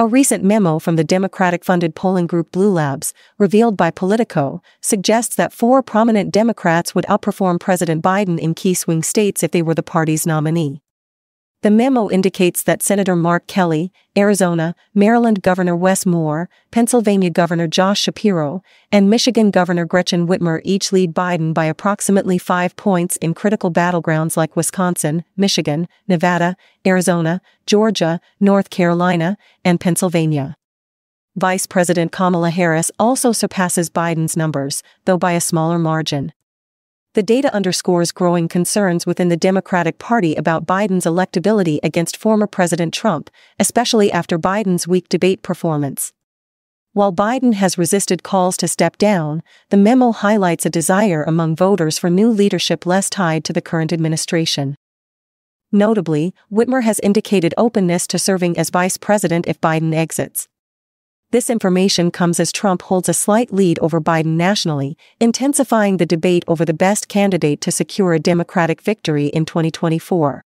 A recent memo from the Democratic-funded polling group Blue Labs, revealed by Politico, suggests that 4 prominent Democrats would outperform President Biden in key swing states if they were the party's nominee. The memo indicates that Senator Mark Kelly, Arizona, Maryland Governor Wes Moore, Pennsylvania Governor Josh Shapiro, and Michigan Governor Gretchen Whitmer each lead Biden by approximately 5 points in critical battlegrounds like Wisconsin, Michigan, Nevada, Arizona, Georgia, North Carolina, and Pennsylvania. Vice President Kamala Harris also surpasses Biden's numbers, though by a smaller margin. The data underscores growing concerns within the Democratic Party about Biden's electability against former President Trump, especially after Biden's weak debate performance. While Biden has resisted calls to step down, the memo highlights a desire among voters for new leadership less tied to the current administration. Notably, Whitmer has indicated openness to serving as vice president if Biden exits. This information comes as Trump holds a slight lead over Biden nationally, intensifying the debate over the best candidate to secure a Democratic victory in 2024.